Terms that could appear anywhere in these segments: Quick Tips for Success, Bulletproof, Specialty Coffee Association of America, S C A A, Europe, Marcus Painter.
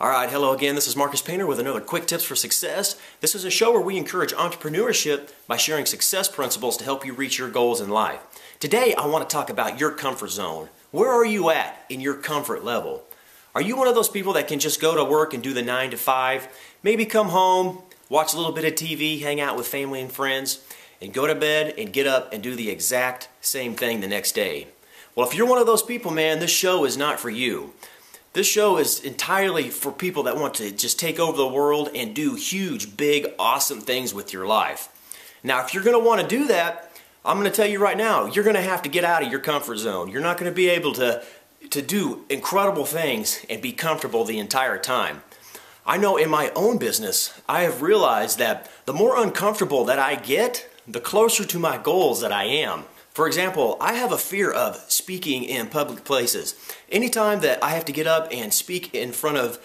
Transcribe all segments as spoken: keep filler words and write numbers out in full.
Alright, hello again, this is Marcus Painter with another Quick Tips for Success. This is a show where we encourage entrepreneurship by sharing success principles to help you reach your goals in life. Today I want to talk about your comfort zone. Where are you at in your comfort level? Are you one of those people that can just go to work and do the nine to five, maybe come home, watch a little bit of T V, hang out with family and friends, and go to bed and get up and do the exact same thing the next day? Well, if you're one of those people, man, this show is not for you. This show is entirely for people that want to just take over the world and do huge, big, awesome things with your life. Now, if you're going to want to do that, I'm going to tell you right now, you're going to have to get out of your comfort zone. You're not going to be able to, to do incredible things and be comfortable the entire time. I know in my own business, I have realized that the more uncomfortable that I get, the closer to my goals that I am. For example, I have a fear of speaking in public places. Anytime that I have to get up and speak in front of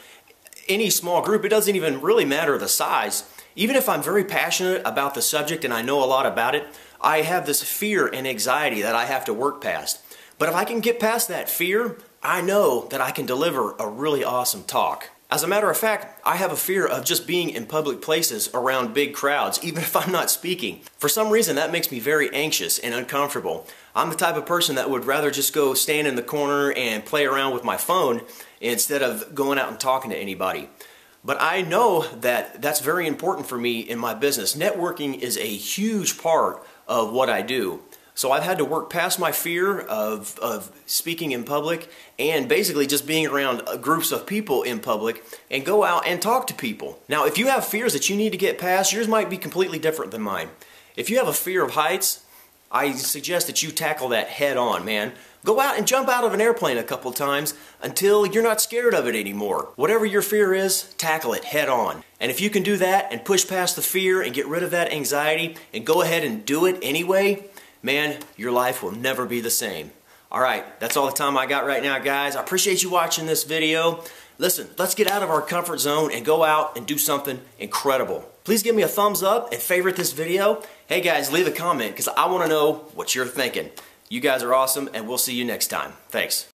any small group, it doesn't even really matter the size. Even if I'm very passionate about the subject and I know a lot about it, I have this fear and anxiety that I have to work past. But if I can get past that fear, I know that I can deliver a really awesome talk. As a matter of fact, I have a fear of just being in public places around big crowds, even if I'm not speaking. For some reason, that makes me very anxious and uncomfortable. I'm the type of person that would rather just go stand in the corner and play around with my phone instead of going out and talking to anybody. But I know that that's very important for me in my business. Networking is a huge part of what I do. So I've had to work past my fear of, of speaking in public and basically just being around groups of people in public and go out and talk to people. Now, if you have fears that you need to get past, yours might be completely different than mine. If you have a fear of heights, I suggest that you tackle that head on, man. Go out and jump out of an airplane a couple times until you're not scared of it anymore. Whatever your fear is, tackle it head on. And if you can do that and push past the fear and get rid of that anxiety and go ahead and do it anyway, man, your life will never be the same. All right, that's all the time I got right now, guys. I appreciate you watching this video. Listen, let's get out of our comfort zone and go out and do something incredible. Please give me a thumbs up and favorite this video. Hey, guys, leave a comment because I want to know what you're thinking. You guys are awesome, and we'll see you next time. Thanks.